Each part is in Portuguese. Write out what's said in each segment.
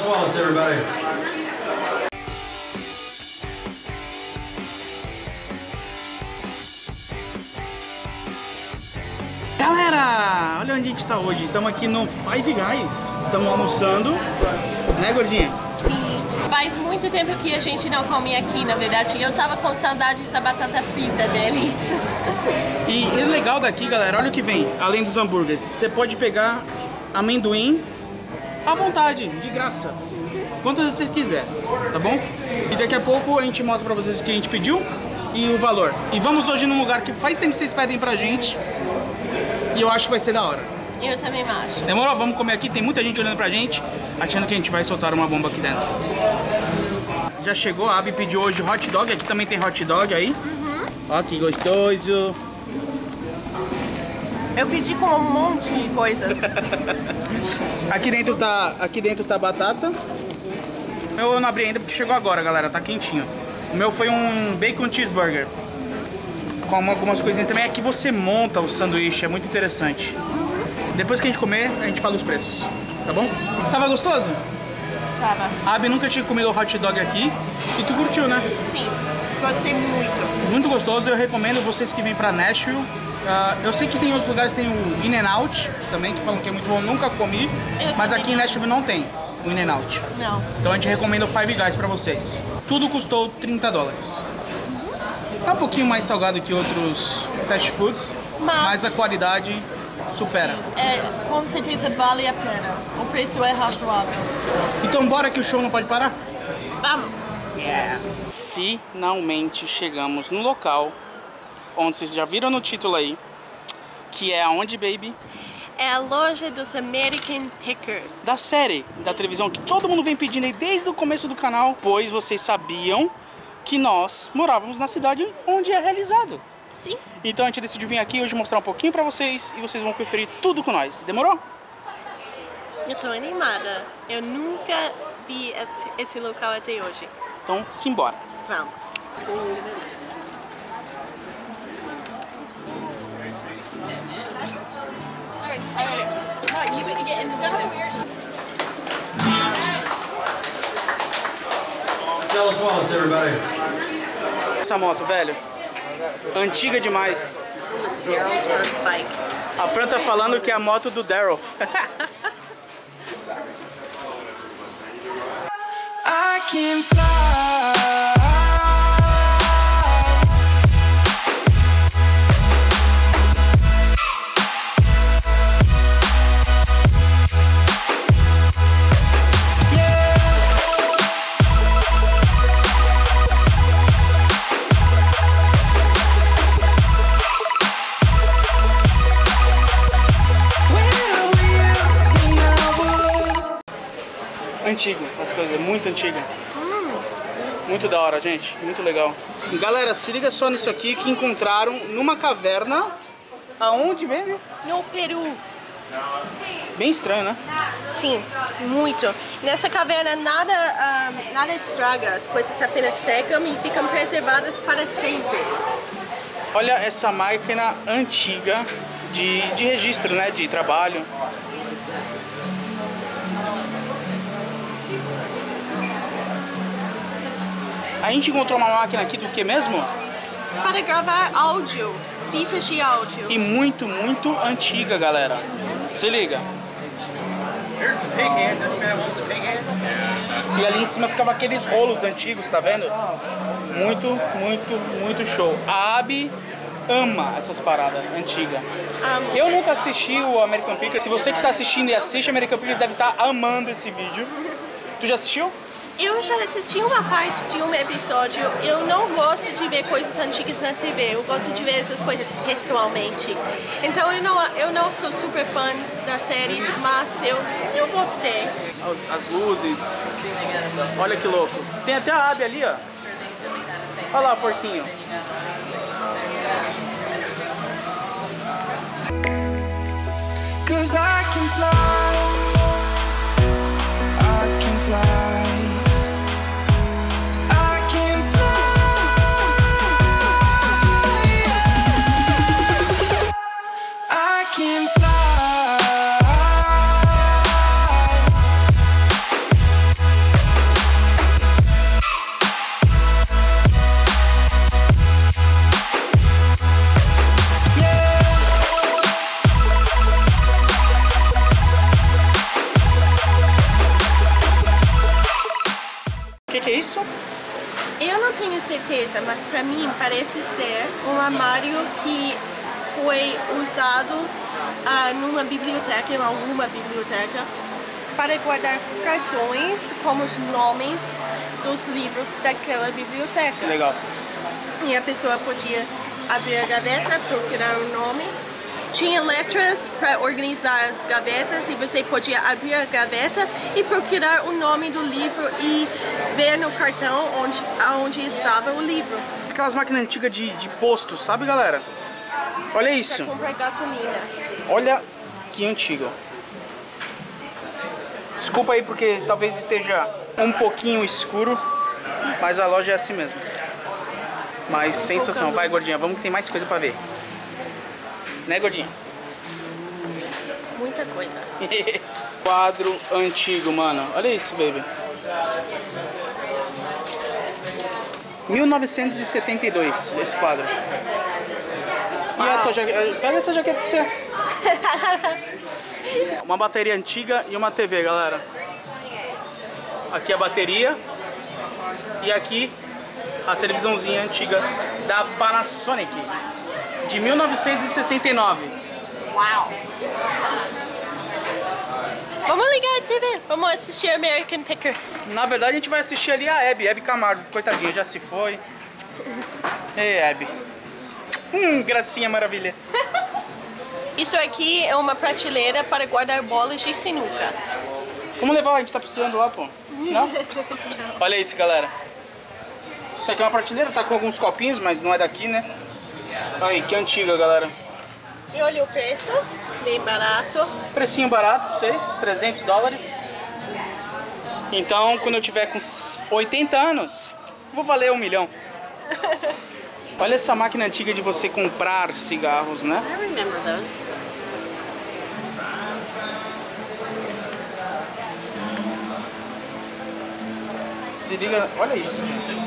Wallace, everybody. Galera, olha onde a gente tá hoje. Estamos aqui no Five Guys. Estamos almoçando, né, gordinha? Faz muito tempo que a gente não come aqui, na verdade. Eu tava com saudade dessa batata frita deles. E o legal daqui, galera, olha o que vem, além dos hambúrgueres. Você pode pegar amendoim à vontade, de graça. Quantas vezes você quiser, tá bom? E daqui a pouco a gente mostra pra vocês o que a gente pediu e o valor. E vamos hoje num lugar que faz tempo que vocês pedem pra gente. E eu acho que vai ser da hora. Eu também acho. Demorou? Vamos comer aqui, tem muita gente olhando pra gente, achando que a gente vai soltar uma bomba aqui dentro. Já chegou, a Abby pediu hoje hot dog, aqui também tem hot dog aí. Uhum. Ó que gostoso. Eu pedi com um monte de coisas. aqui dentro tá batata. Eu não abri ainda porque chegou agora, galera, tá quentinho. O meu foi um bacon cheeseburger. Com algumas coisinhas também. Aqui você monta o sanduíche, é muito interessante. Depois que a gente comer, a gente fala os preços, tá bom? Tava gostoso? Tava. A Abby nunca tinha comido hot dog aqui e tu curtiu, né? Sim, gostei muito. Muito gostoso, eu recomendo vocês que vêm pra Nashville. Eu sei que tem outros lugares, tem o In-N-Out também, que falam que é muito bom, nunca comi, mas aqui em Nashville não tem o In-N-Out. Não. Então a gente recomenda o Five Guys pra vocês. Tudo custou $30. É um pouquinho mais salgado que outros fast foods, mas a qualidade supera. É, com certeza vale a pena. O preço é razoável. Então bora que o show não pode parar? Vamos! Yeah. Finalmente chegamos no local, onde vocês já viram no título aí, que é aonde, baby? É a loja dos American Pickers. Da série, da televisão, que todo mundo vem pedindo aí desde o começo do canal, pois vocês sabiam que nós morávamos na cidade onde é realizado. Sim. Então a gente decidiu vir aqui hoje mostrar um pouquinho pra vocês e vocês vão conferir tudo com nós. Demorou? Eu tô animada. Eu nunca vi esse local até hoje. Então, simbora. Vamos. Essa moto, velho, antiga demais. A Fran tá falando que é a moto do Daryl. Antigo, as coisas, muito antiga. Muito da hora, gente, muito legal. Galera, se liga só nisso aqui que encontraram numa caverna. Aonde mesmo? No Peru. Bem estranho, né? Sim, muito. Nessa caverna nada, nada estraga, as coisas apenas secam e ficam preservadas para sempre. Olha essa máquina antiga de registro, né, de trabalho. A gente encontrou uma máquina aqui do que mesmo? Para gravar áudio, fitas de áudio. E muito, muito antiga, galera. Se liga. E ali em cima ficava aqueles rolos antigos, tá vendo? Muito, muito, muito show. A Abby ama essas paradas antigas. Eu nunca assisti o American Pickers. Se você que tá assistindo e assiste American Pickers deve estar amando esse vídeo. Tu já assistiu? Eu já assisti uma parte de um episódio. Eu não gosto de ver coisas antigas na TV. Eu gosto de ver essas coisas pessoalmente. Então eu não sou super fã da série, mas eu gostei. As luzes. Olha que louco. Tem até a Abby ali, ó. Olha lá o porquinho. Cause I can fly. I can fly. certeza, mas para mim parece ser um armário que foi usado numa biblioteca, em alguma biblioteca, para guardar cartões com os nomes dos livros daquela biblioteca. Legal. E a pessoa podia abrir a gaveta, procurar o nome. Tinha letras para organizar as gavetas e você podia abrir a gaveta e procurar o nome do livro e ver no cartão onde estava o livro. Aquelas máquinas antigas de posto, sabe, galera? Olha isso. Pra comprar gasolina. Olha que antiga. Desculpa aí porque talvez esteja um pouquinho escuro, mas a loja é assim mesmo. Mas sensação. Vai, gordinha, vamos que tem mais coisa pra ver. Né, gordinha? Muita coisa. Quadro antigo, mano. Olha isso, baby. 1972, esse quadro. Wow. E a tua jaqueta? Pega essa jaqueta pra você. Uma bateria antiga e uma TV, galera. Aqui a bateria. E aqui a televisãozinha antiga da Panasonic. De 1969. Uau! Vamos ligar a TV, vamos assistir American Pickers. Na verdade a gente vai assistir ali a Abby Camargo, coitadinha, já se foi. Ei, Abby. Gracinha, maravilha. Isso aqui é uma prateleira para guardar bolas de sinuca. Vamos levar lá, a gente tá precisando lá, pô. Não? Olha isso, galera. Isso aqui é uma prateleira, tá com alguns copinhos, mas não é daqui, né? Aí, que antiga, galera. E olha o preço, bem barato. Precinho barato pra vocês, $300. Então, quando eu tiver com 80 anos, vou valer 1 milhão. Olha essa máquina antiga de você comprar cigarros, né? I remember those. Se liga, olha isso, gente.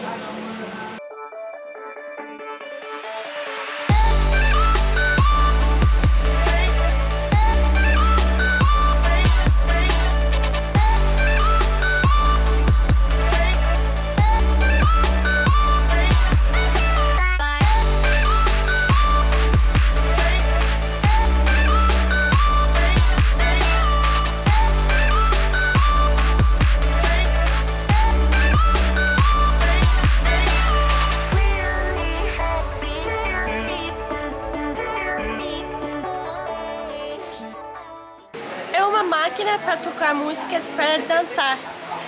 Máquina para tocar músicas para dançar.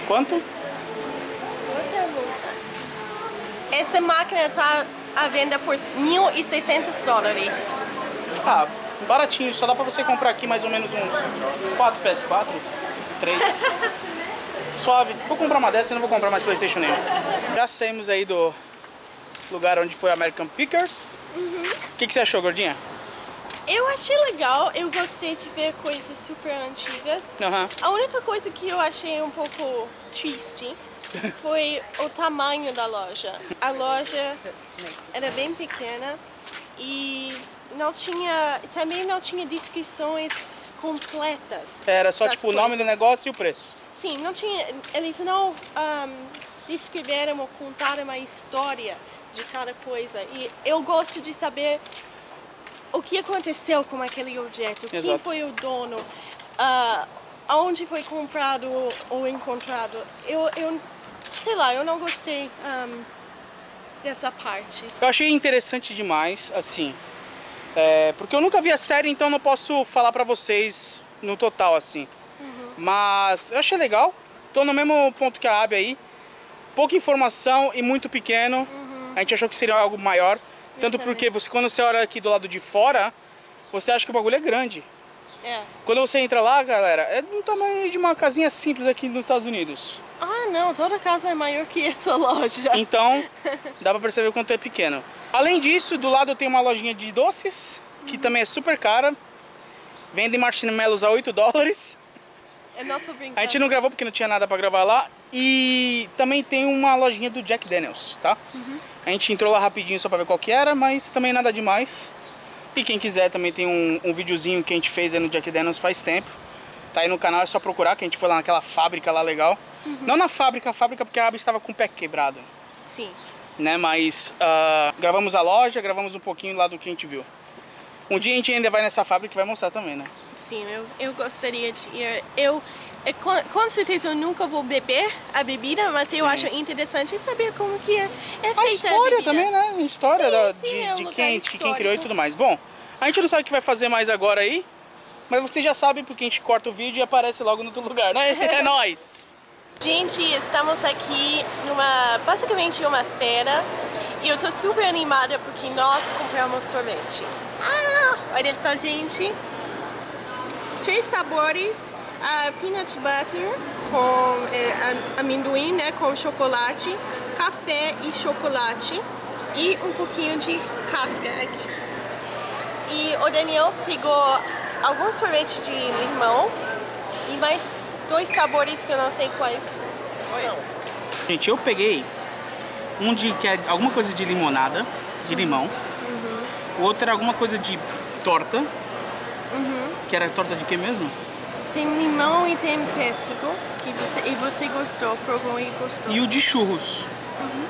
Quanto? Boa pergunta. Essa máquina está à venda por $1.600. Ah, baratinho. Só dá para você comprar aqui mais ou menos uns 4 PS4, 3. Suave. Vou comprar uma dessa e não vou comprar mais PlayStation nenhum. Já saímos aí do lugar onde foi American Pickers. Uhum. Que você achou, gordinha? Eu achei legal, eu gostei de ver coisas super antigas. Uhum. A única coisa que eu achei um pouco triste foi o tamanho da loja. A loja era bem pequena e também não tinha descrições completas. Era só tipo coisas. O nome do negócio e o preço? Sim, não tinha, eles não descreveram ou contaram a história de cada coisa. E eu gosto de saber o que aconteceu com aquele objeto, exato. Quem foi o dono, onde foi comprado ou encontrado. Eu sei lá, eu não gostei dessa parte. Eu achei interessante demais, assim, porque eu nunca vi a série, então não posso falar pra vocês no total, assim. Uhum. Mas eu achei legal, tô no mesmo ponto que a Abby aí, pouca informação e muito pequeno, uhum. A gente achou que seria algo maior. Tanto porque você, quando você olha aqui do lado de fora, você acha que o bagulho é grande. É. Quando você entra lá, galera, é do tamanho de uma casinha simples aqui nos Estados Unidos. Ah, não. Toda casa é maior que essa loja. Então, dá pra perceber o quanto é pequeno. Além disso, do lado tem uma lojinha de doces, que também é super cara. Vendem marshmallows a $8. Eu não tô brincando. A gente não gravou porque não tinha nada pra gravar lá. E também tem uma lojinha do Jack Daniels, tá? Uhum. A gente entrou lá rapidinho só pra ver qual que era, mas também nada demais. E quem quiser também tem um videozinho que a gente fez aí no Jack Daniels faz tempo. Tá aí no canal, é só procurar, que a gente foi lá naquela fábrica lá legal. Uhum. Não na fábrica, porque a Abby estava com o pé quebrado. Sim. né? Mas gravamos a loja, gravamos um pouquinho lá do que a gente viu. Um dia a gente ainda vai nessa fábrica e vai mostrar também, né? Sim, eu gostaria de ir. Com certeza eu nunca vou beber a bebida, mas sim, eu acho interessante saber como que é feita a história também, né? A história de quem criou e tudo mais. Bom, a gente não sabe o que vai fazer mais agora aí, mas vocês já sabem porque a gente corta o vídeo e aparece logo no outro lugar, né? É nóis! Gente, estamos aqui numa, basicamente uma feira, e eu tô super animada porque nós compramos sorvete. Ah, olha só, gente! 3 sabores, peanut butter com amendoim, né, com chocolate, café e chocolate, e um pouquinho de casca aqui. E o Daniel pegou algum sorvete de limão e mais 2 sabores que eu não sei quais são. Gente, eu peguei um que é alguma coisa de limonada, de limão. Uhum. O outro era alguma coisa de torta. Uhum. Que era torta de que mesmo? Tem limão e tem pêssego. E você gostou, provou e gostou. E o de churros. Uhum.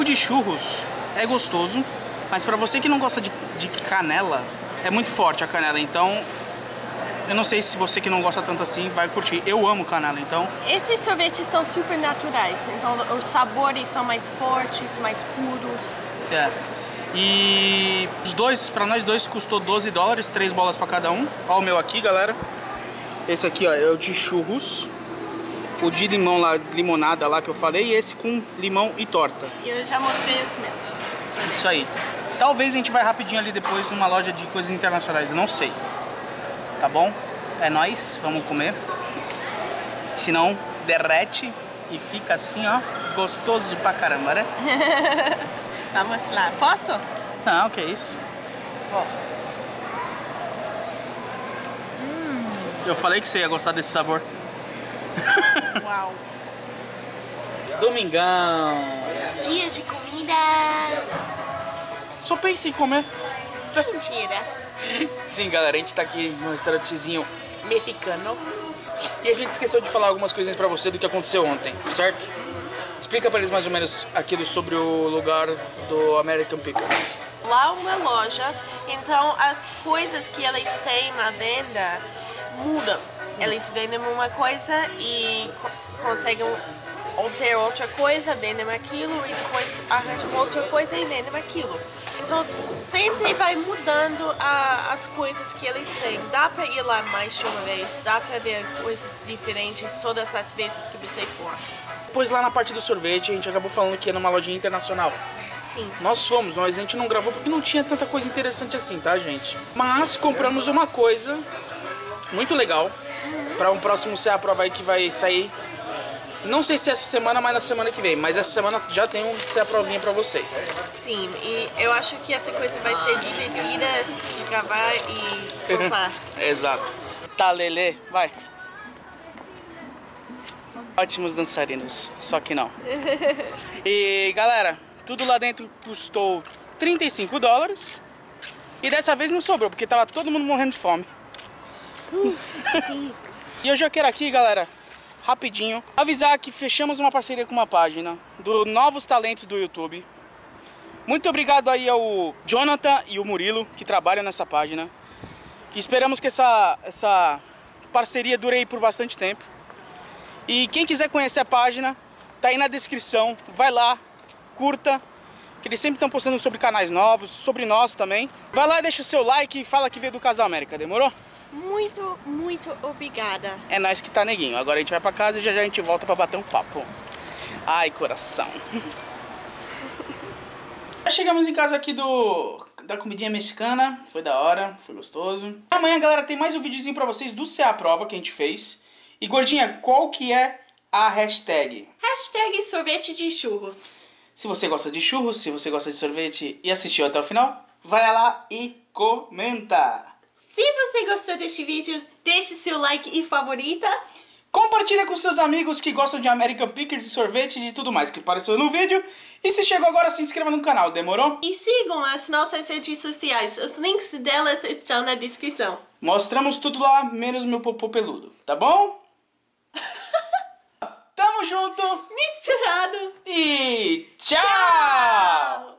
O de churros é gostoso, mas pra você que não gosta de canela, é muito forte a canela, então eu não sei se você que não gosta tanto assim vai curtir. Eu amo canela, então... Esses sorvetes são super naturais, então os sabores são mais fortes, mais puros. É. E os dois, pra nós dois, custou $12, 3 bolas pra cada um. Ó o meu aqui, galera. Esse aqui, ó, é o de churros. O de limão lá, limonada lá que eu falei. E esse com limão e torta. E eu já mostrei os meus. Isso aí. Talvez a gente vai rapidinho ali depois numa loja de coisas internacionais, eu não sei. Tá bom? É nóis, vamos comer. Se não, derrete e fica assim, ó, gostoso pra caramba, né? Vamos lá. Posso? Não, que isso. Ó. Eu falei que você ia gostar desse sabor. Uau. Domingão. Dia de comida. Só pensa em comer. Mentira. Sim, galera, a gente tá aqui num restaurantezinho mexicano. E a gente esqueceu de falar algumas coisinhas pra você do que aconteceu ontem, certo? Explica pra eles mais ou menos aquilo sobre o lugar do American Pickers. Lá é uma loja, então as coisas que eles têm na venda mudam. Eles vendem uma coisa e conseguem obter outra coisa, vendem aquilo, e depois arranjam outra coisa e vendem aquilo. Então sempre vai mudando as coisas que eles têm. Dá pra ir lá mais de uma vez, dá pra ver coisas diferentes todas as vezes que você for. Depois lá na parte do sorvete a gente acabou falando que é numa lojinha internacional. Sim. Nós fomos, mas a gente não gravou porque não tinha tanta coisa interessante assim, tá, gente? Mas compramos uma coisa muito legal pra um próximo CA Prova aí que vai sair. Não sei se essa semana, mas na semana que vem. Mas essa semana já tem uma provinha pra vocês. Sim, e eu acho que essa coisa vai ser divertida de gravar e provar. Exato. Tá, Lelê, vai. Ótimos dançarinos, só que não. E galera, tudo lá dentro custou $35. E dessa vez não sobrou, porque tava todo mundo morrendo de fome. Sim. E eu já quero aqui, galera, rapidinho avisar que fechamos uma parceria com uma página do Novos Talentos do YouTube. Muito obrigado aí ao Jonathan e o Murilo que trabalham nessa página. Que esperamos que essa parceria dure aí por bastante tempo. E quem quiser conhecer a página, tá aí na descrição. Vai lá, curta, que eles sempre estão postando sobre canais novos, sobre nós também. Vai lá, deixa o seu like e fala que veio do Casal América, demorou? Muito, muito obrigada. É nóis que tá, neguinho. Agora a gente vai pra casa e já já a gente volta pra bater um papo. Ai, coração. Chegamos em casa aqui da comidinha mexicana. Foi da hora, foi gostoso. Amanhã, galera, tem mais um videozinho pra vocês do CA Prova que a gente fez. E, gordinha, qual que é a hashtag? Hashtag sorvete de churros. Se você gosta de churros, se você gosta de sorvete e assistiu até o final, vai lá e comenta. Se você gostou deste vídeo, deixe seu like e favorita. Compartilha com seus amigos que gostam de American Pickers, de sorvete e de tudo mais que apareceu no vídeo. E se chegou agora, se inscreva no canal, demorou? E sigam as nossas redes sociais, os links delas estão na descrição. Mostramos tudo lá, menos meu popô peludo, tá bom? Tamo junto, misturado e tchau!